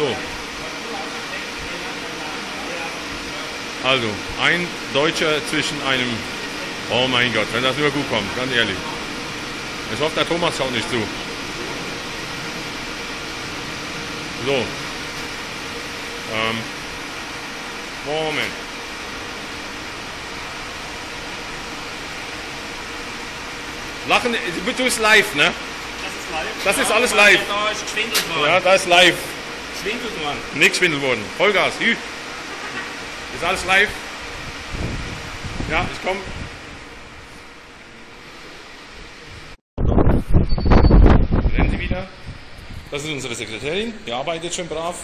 So. Also, ein Deutscher zwischen einem... Oh mein Gott, wenn das nur gut kommt, ganz ehrlich. Ich hoffe, der Thomas schaut nicht zu. So. Moment. Lachen, du bist live, ne? Das ist alles live. Da ist geschwindelt worden. Ja, da ist live. Geschwindelt worden. Nicht geschwindelt worden. Vollgas. Ist alles live? Ja, ich komme. Rennen Sie wieder. Das ist unsere Sekretärin. Die arbeitet schon brav.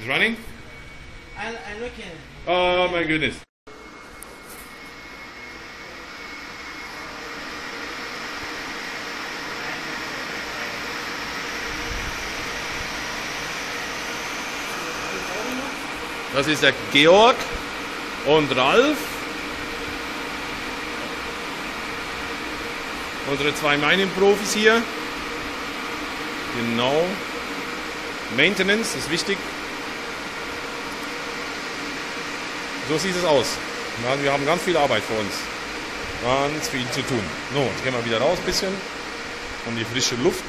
Is running? I'm looking. Oh my goodness. Das ist der Georg und Ralf. Unsere zwei Mining-Profis hier. Genau. Maintenance ist wichtig. So sieht es aus. Wir haben ganz viel Arbeit vor uns. Ganz viel zu tun. So, jetzt gehen wir wieder raus ein bisschen. Um die frische Luft.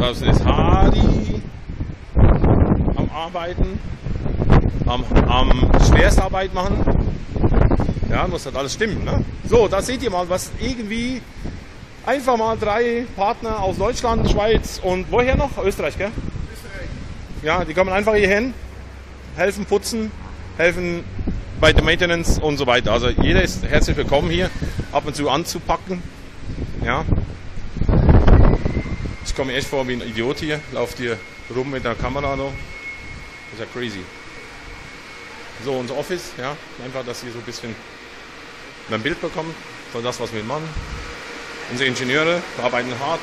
Das ist Hardy am Arbeiten, am Schwerstarbeit machen. Ja, muss das alles stimmen. Ne? So, da seht ihr mal, was irgendwie einfach mal drei Partner aus Deutschland, Schweiz und woher noch? Österreich, gell? Österreich. Ja, die kommen einfach hier hin, helfen putzen, helfen bei der Maintenance und so weiter. Also jeder ist herzlich willkommen hier, ab und zu anzupacken. Ja. Ich komme echt vor wie ein Idiot hier, lauft hier rum mit der Kamera noch. Ist ja crazy. So, unser Office, ja, einfach, dass ihr so ein bisschen ein Bild bekommt von das, was wir machen. Unsere Ingenieure arbeiten hart,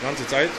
die ganze Zeit.